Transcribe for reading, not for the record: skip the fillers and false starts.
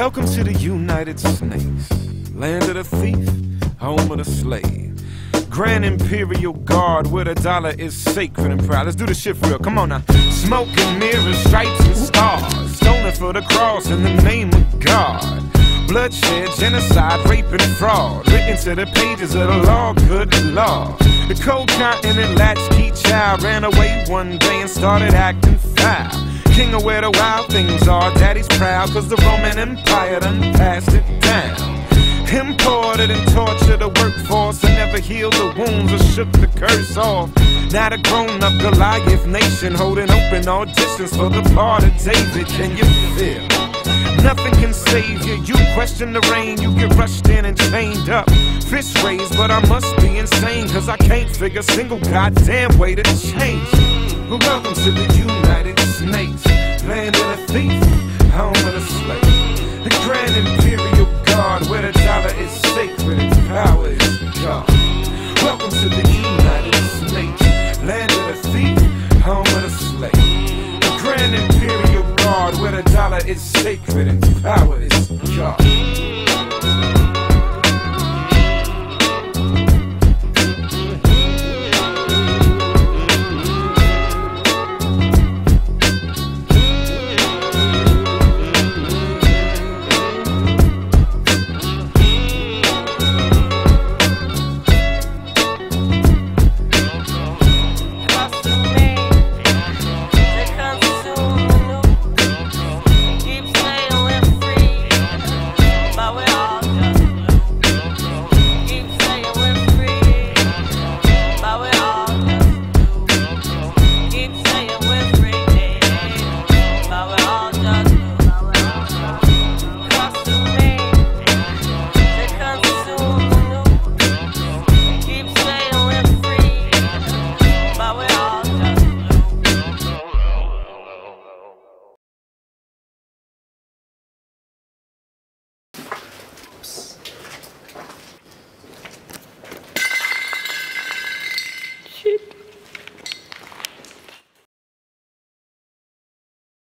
Welcome to the United States, land of the thief, home of the slave. Grand Imperial Guard where the dollar is sacred and proud. Let's do this shit for real, come on now. Smoke and mirrors, stripes and stars, stoning for the cross in the name of God. Bloodshed, genocide, rape and fraud, written to the pages of the law, good law. The cold continent latchkey child ran away one day and started acting foul. King of where the wild things are, daddy's proud, cause the Roman Empire done passed it down. Imported and tortured the workforce, I never healed the wounds or shook the curse off. Now the grown-up Goliath nation holding open auditions for the part of David. Can you feel? Nothing can save you, you question the reign, you get rushed in and chained up. Fish raised, but I must be insane, cause I can't figure a single goddamn way to change. But welcome to the United States, land of the thief, home of the slave, the grand